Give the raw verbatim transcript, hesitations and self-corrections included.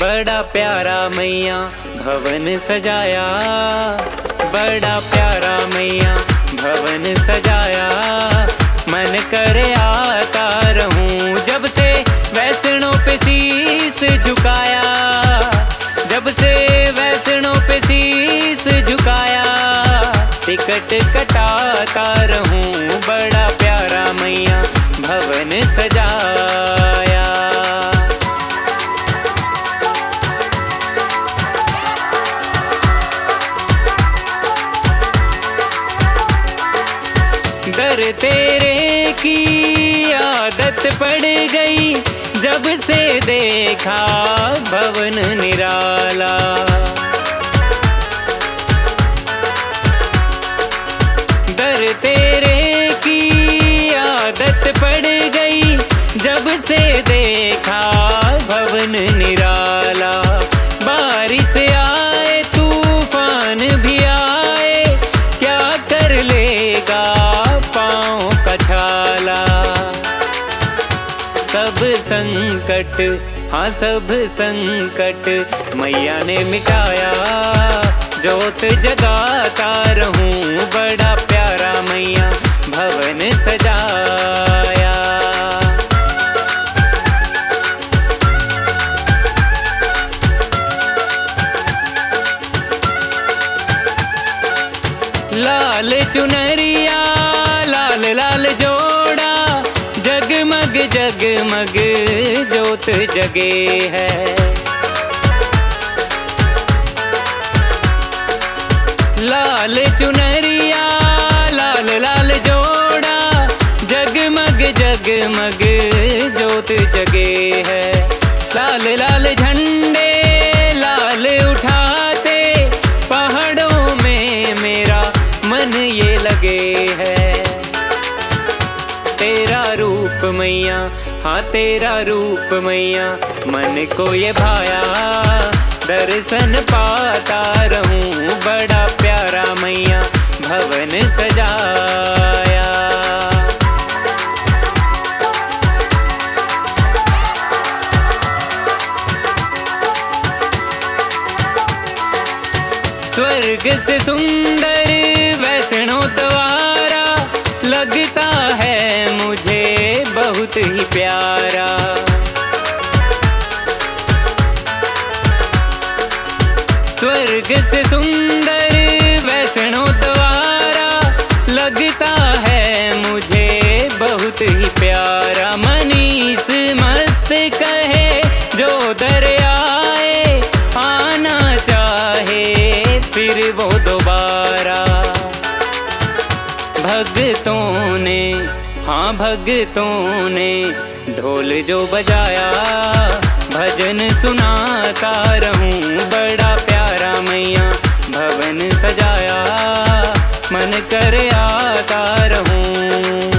बड़ा प्यारा मैया भवन सजाया, बड़ा प्यारा मैया भवन सजाया। मन करे आता रहूं जब से वैष्णो पे शीश झुकाया, जब से वैष्णो पे शीश झुकाया। टिकट कटाता रहूं बड़ा प्यारा मैया भवन सजाया। दर तेरे की आदत पड़ गई जब से देखा भवन निराला। दर तेरे की आदत पड़ गई जब से देखा भवन निराला। बारिश आए तूफान भी आए क्या कर लेगा पाँव का छाला। सब संकट हाँ सब संकट मैया ने मिटाया। जोत जगाता रहूं बड़ा प्यारा मैया भवन सजाया। लाल चुनरिया लाल लाल जोड़ा जगमग जगमग जोत जगे है। लाल चुनरिया लाल लाल जोड़ा जगमग जगमग जोत जगे है। लाल लाल झंडे लाल उठाते पहाड़ों में मेरा मन ये लगे है। तेरा रूप मैया हाँ तेरा रूप मैया मन को ये भाया। दर्शन पाता रहूं बड़ा प्यारा मैया भवन सजाया। स्वर्ग से सुंदर वैष्णो द्वारा लगता है मुझे बहुत ही प्यारा। स्वर्ग से सुंदर वैष्णो द्वारा लगता है मुझे बहुत ही प्यारा। मनीष मस्त कहे जो दरियाए आना चाहे फिर वो दोबारा। भगतों ने हाँ भगतों ने ढोल जो बजाया। भजन सुनाता रहूं बड़ा प्यारा मैया भवन सजाया। मन करे आता रहूं।